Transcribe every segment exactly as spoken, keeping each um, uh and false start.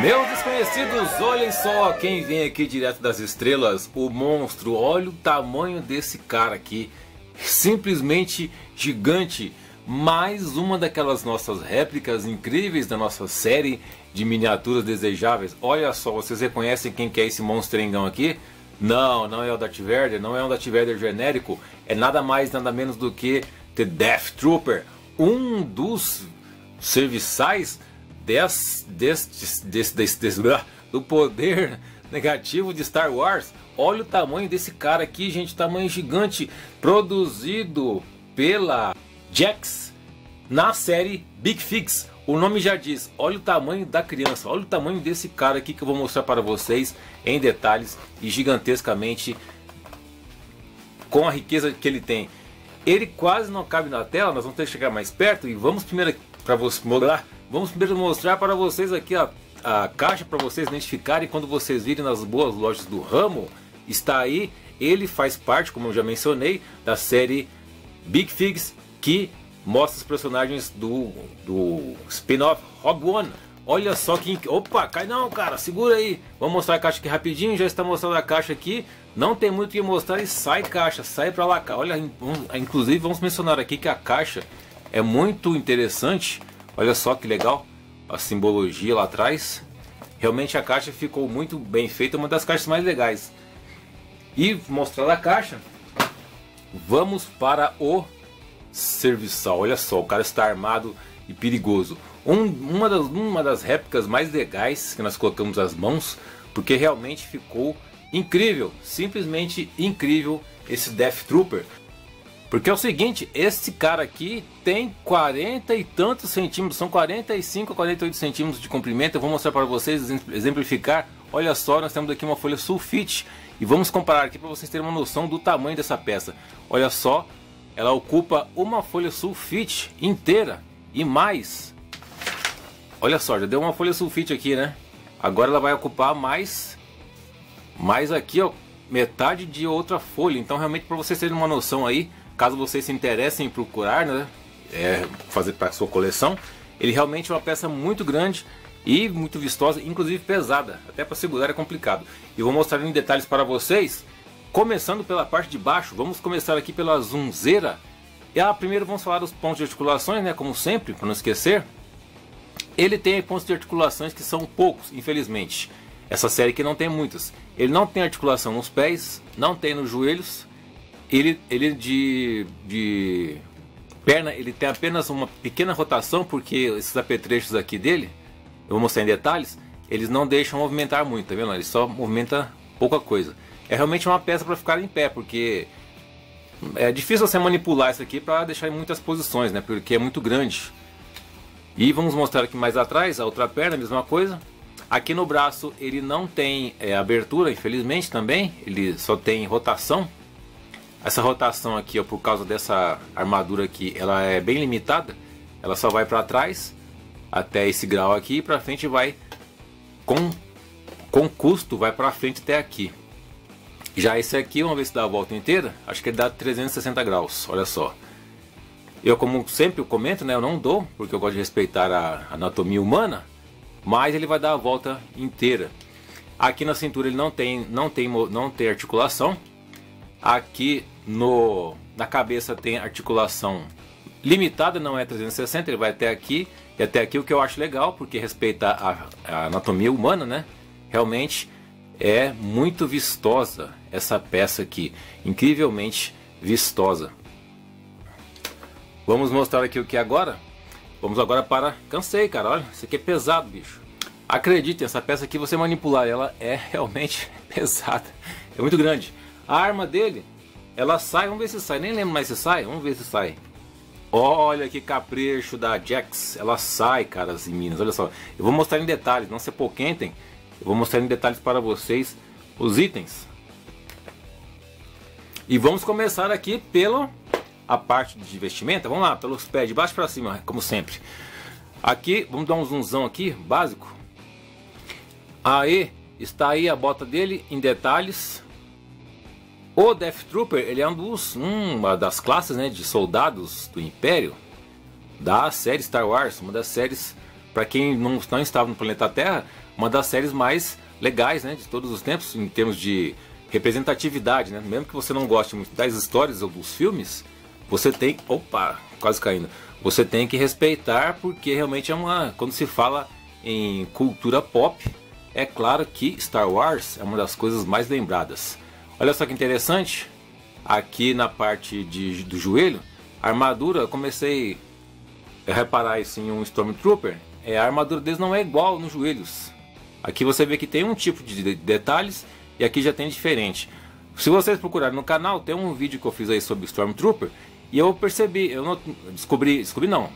Meus desconhecidos, olhem só quem vem aqui direto das estrelas, o monstro. Olha o tamanho desse cara aqui, simplesmente gigante. Mais uma daquelas nossas réplicas incríveis da nossa série de miniaturas desejáveis. Olha só, vocês reconhecem quem que é esse monstrengão aqui? Não, não é o Darth Vader, não é um Darth Vader genérico. É nada mais, nada menos do que The Death Trooper, um dos serviçais Des, des, des, des, des, des, do poder negativo de Star Wars. Olha o tamanho desse cara aqui, gente, tamanho gigante, produzido pela Jakks na série Big Figs. O nome já diz, olha o tamanho da criança, olha o tamanho desse cara aqui que eu vou mostrar para vocês em detalhes e gigantescamente com a riqueza que ele tem. Ele quase não cabe na tela, nós vamos ter que chegar mais perto e vamos primeiro para você mostrar. Vamos primeiro mostrar para vocês aqui a, a caixa para vocês identificarem quando vocês virem nas boas lojas do ramo. Está aí, ele faz parte, como eu já mencionei, da série Big Figs, que mostra os personagens do, do spin-off Rogue One. Olha só que... Opa, cai não, cara, segura aí. Vamos mostrar a caixa aqui rapidinho, já está mostrando a caixa aqui. Não tem muito o que mostrar e sai caixa, sai para lá. Olha, inclusive vamos mencionar aqui que a caixa é muito interessante. Olha só que legal a simbologia lá atrás. Realmente a caixa ficou muito bem feita, uma das caixas mais legais. E mostrando a caixa, vamos para o serviçal. Olha só, o cara está armado e perigoso. Um, uma, das, uma das réplicas mais legais que nós colocamos as mãos, porque realmente ficou incrível, simplesmente incrível esse Death Trooper. Porque é o seguinte, esse cara aqui tem quarenta e tantos centímetros, são quarenta e cinco a quarenta e oito centímetros de comprimento. Eu vou mostrar para vocês, exemplificar. Olha só, nós temos aqui uma folha sulfite e vamos comparar aqui para vocês terem uma noção do tamanho dessa peça. Olha só, ela ocupa uma folha sulfite inteira e mais. Olha só, já deu uma folha sulfite aqui, né? Agora ela vai ocupar mais, mais aqui, ó, metade de outra folha. Então realmente para vocês terem uma noção aí, caso vocês se interessem em procurar, né, é, fazer para sua coleção, ele realmente é uma peça muito grande e muito vistosa, inclusive pesada, até para segurar é complicado. Eu vou mostrar em detalhes para vocês, começando pela parte de baixo. Vamos começar aqui pela zunzeira. E ah, primeiro vamos falar dos pontos de articulações, né, como sempre, para não esquecer. Ele tem pontos de articulações que são poucos, infelizmente. Essa série aqui não tem muitas. Ele não tem articulação nos pés, não tem nos joelhos. Ele, ele de, de perna, ele tem apenas uma pequena rotação, porque esses apetrechos aqui dele, eu vou mostrar em detalhes, eles não deixam movimentar muito, tá vendo? Ele só movimenta pouca coisa. É realmente uma peça para ficar em pé, porque é difícil você manipular isso aqui para deixar em muitas posições, né? Porque é muito grande. E vamos mostrar aqui mais atrás, a outra perna, a mesma coisa. Aqui no braço ele não tem é, abertura, infelizmente também, ele só tem rotação. Essa rotação aqui, ó, por causa dessa armadura aqui, ela é bem limitada. Ela só vai para trás até esse grau aqui e para frente vai com, com custo, vai para frente até aqui. Já esse aqui, vamos ver se dá a volta inteira, acho que ele dá trezentos e sessenta graus, olha só. Eu, como sempre eu comento, né, eu não dou, porque eu gosto de respeitar a anatomia humana, mas ele vai dar a volta inteira. Aqui na cintura ele não tem, não tem, não tem articulação. Aqui no, na cabeça tem articulação limitada, não é trezentos e sessenta, ele vai até aqui e até aqui, o que eu acho legal, porque respeita a, a anatomia humana, né? Realmente é muito vistosa essa peça aqui, incrivelmente vistosa. Vamos mostrar aqui o que é agora? Vamos agora para... Cansei, cara, olha, isso aqui é pesado, bicho. Acreditem, essa peça aqui, você manipular ela é realmente pesada, é muito grande. A arma dele, ela sai, vamos ver se sai, nem lembro mais se sai, vamos ver se sai. Olha que capricho da Jakks, ela sai, caras e minas, olha só. Eu vou mostrar em detalhes, não se apoquentem, eu vou mostrar em detalhes para vocês os itens. E vamos começar aqui pela a parte de vestimenta, vamos lá, pelos pés de baixo para cima, como sempre. Aqui, vamos dar um zoomzão aqui, básico. Aí, está aí a bota dele em detalhes. O Death Trooper, ele é um dos, uma das classes, né, de soldados do Império da série Star Wars, uma das séries Para quem não, não estava no planeta Terra, uma das séries mais legais, né, de todos os tempos, em termos de representatividade, né? Mesmo que você não goste muito das histórias ou dos filmes, você tem... Opa, quase caindo. Você tem que respeitar, porque realmente é uma... Quando se fala em cultura pop, é claro que Star Wars é uma das coisas mais lembradas. Olha só que interessante. Aqui na parte de, do joelho, a armadura, eu comecei a reparar isso em um Stormtrooper. É, a armadura deles não é igual nos joelhos. Aqui você vê que tem um tipo de detalhes e aqui já tem diferente. Se vocês procurarem no canal, tem um vídeo que eu fiz aí sobre Stormtrooper. E eu percebi, eu não, descobri, descobri não,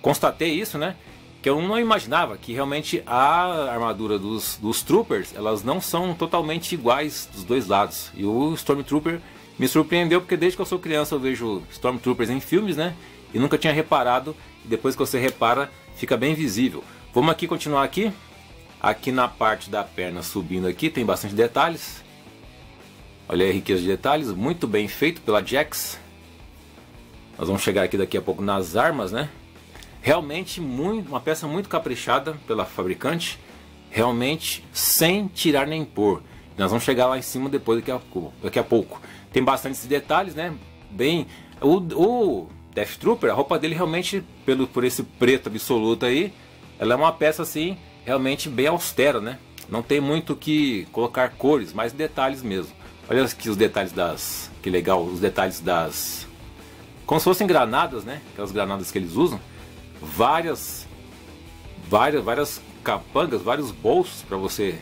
constatei isso, né? Que eu não imaginava que realmente a armadura dos, dos Troopers, elas não são totalmente iguais dos dois lados. E o Stormtrooper me surpreendeu, porque desde que eu sou criança eu vejo Stormtroopers em filmes, né? E nunca tinha reparado, e depois que você repara, fica bem visível. Vamos aqui continuar aqui. Aqui na parte da perna subindo aqui, tem bastante detalhes. Olha aí a riqueza de detalhes, muito bem feito pela Jakks. Nós vamos chegar aqui daqui a pouco nas armas, né? Realmente muito, uma peça muito caprichada pela fabricante. Realmente sem tirar nem pôr. Nós vamos chegar lá em cima depois daqui a, daqui a pouco. Tem bastantes detalhes, né? Bem, o, o Death Trooper, a roupa dele realmente, pelo, por esse preto absoluto aí, ela é uma peça assim, realmente bem austera, né? Não tem muito que colocar cores, mas detalhes mesmo. Olha aqui os detalhes das... Que legal, os detalhes das... Como se fossem granadas, né? Aquelas granadas que eles usam. Várias... Várias, várias capangas, vários bolsos para você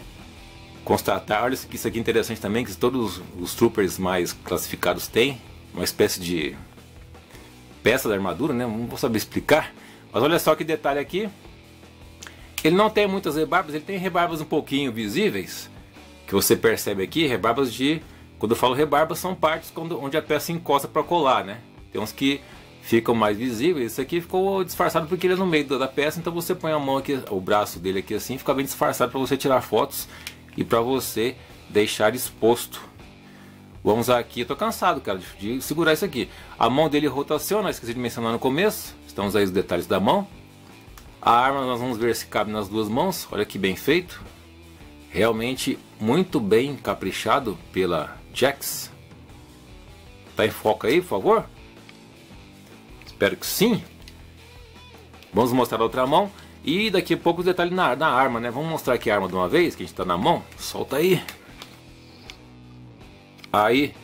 constatar. Olha isso aqui é interessante também, que todos os troopers mais classificados têm uma espécie de peça da armadura, né? Não vou saber explicar. Mas olha só que detalhe aqui. Ele não tem muitas rebarbas, ele tem rebarbas um pouquinho visíveis, que você percebe aqui, rebarbas de... Quando eu falo rebarbas, são partes quando, onde a peça encosta para colar, né? Tem uns que ficam mais visíveis, esse aqui ficou disfarçado porque ele é no meio da peça, então você põe a mão aqui, o braço dele aqui assim, fica bem disfarçado para você tirar fotos e para você deixar exposto. Vamos aqui, eu tô cansado, cara, de, de segurar isso aqui. A mão dele rotaciona, esqueci de mencionar no começo, estamos aí os detalhes da mão. A arma nós vamos ver se cabe nas duas mãos, olha que bem feito. Realmente muito bem caprichado pela Jakks. Tá em foco aí, por favor? Espero que sim. Vamos mostrar a outra mão. E daqui a pouco os detalhes na, na arma, né? Vamos mostrar aqui a arma de uma vez, que a gente tá na mão. Solta aí. Aí.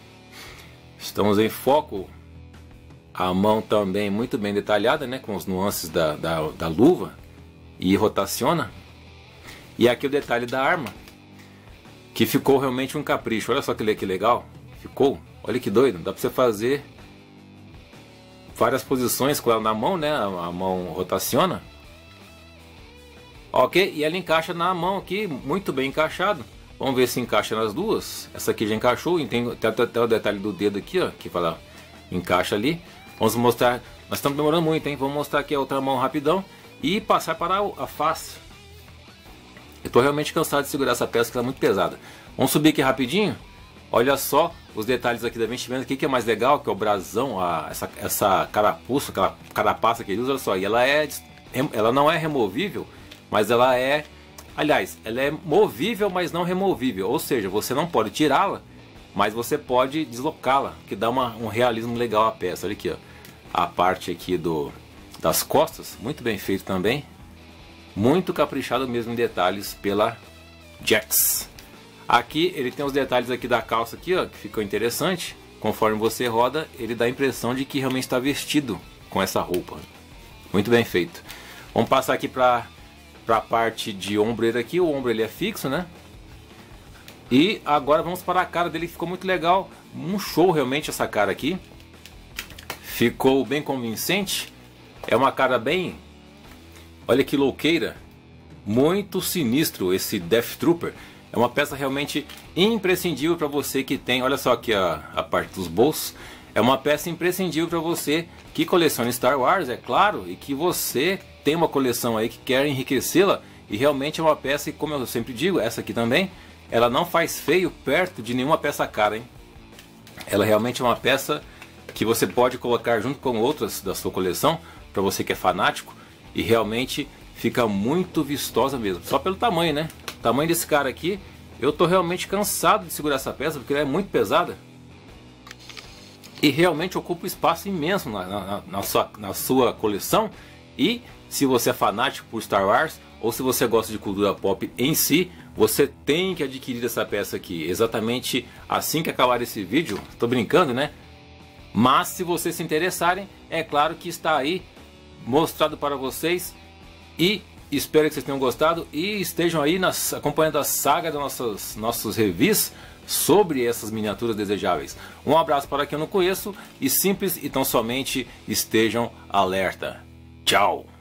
Estamos em foco. A mão também muito bem detalhada, né? Com os nuances da, da, da luva. E rotaciona. E aqui o detalhe da arma. Que ficou realmente um capricho. Olha só que, que legal. Ficou. Olha que doido. Dá pra você fazer várias posições com ela na mão, né? A mão rotaciona. Ok. E ela encaixa na mão aqui. Muito bem encaixado. Vamos ver se encaixa nas duas. Essa aqui já encaixou. E tem até, até o detalhe do dedo aqui, ó. Que fala, encaixa ali. Vamos mostrar, nós estamos demorando muito, hein? Vamos mostrar aqui a outra mão rapidão e passar para a face. Eu estou realmente cansado de segurar essa peça que ela é muito pesada. Vamos subir aqui rapidinho. Olha só os detalhes aqui da vestimenta. O que é mais legal, que é o brasão, a, essa, essa carapuça, aquela carapaça que ele usa, olha só. E ela, é, ela não é removível, mas ela é... Aliás, ela é movível, mas não removível. Ou seja, você não pode tirá-la, mas você pode deslocá-la, que dá uma, um realismo legal à peça. Olha aqui, ó, a parte aqui do, das costas, muito bem feito também. Muito caprichado mesmo em detalhes pela Jakks. Aqui ele tem os detalhes aqui da calça aqui, ó, que ficou interessante. Conforme você roda, ele dá a impressão de que realmente está vestido com essa roupa. Muito bem feito. Vamos passar aqui para a parte de ombreira aqui. O ombro ele é fixo, né? E agora vamos para a cara dele, que ficou muito legal. Um show realmente essa cara aqui. Ficou bem convincente. É uma cara bem... Olha que louqueira. Muito sinistro esse Death Trooper. É uma peça realmente imprescindível para você que tem... Olha só aqui a, a parte dos bolsos. É uma peça imprescindível para você que coleciona Star Wars, é claro. E que você tem uma coleção aí que quer enriquecê-la. E realmente é uma peça, e como eu sempre digo, essa aqui também... Ela não faz feio perto de nenhuma peça cara, hein? Ela realmente é uma peça que você pode colocar junto com outras da sua coleção, para você que é fanático, e realmente Fica muito vistosa mesmo, só pelo tamanho, né? O tamanho desse cara aqui, eu tô realmente cansado de segurar essa peça, porque ela é muito pesada. E realmente ocupa um espaço imenso na, na, na, sua, na sua coleção. E se você é fanático por Star Wars, ou se você gosta de cultura pop em si, você tem que adquirir essa peça aqui. Exatamente assim que acabar esse vídeo, tô brincando, né? Mas se vocês se interessarem, é claro que está aí mostrado para vocês. E espero que vocês tenham gostado e estejam aí nas, acompanhando a saga dos nossos, nossos reviews sobre essas miniaturas desejáveis. Um abraço para quem eu não conheço, e simples e tão somente estejam alerta. Tchau!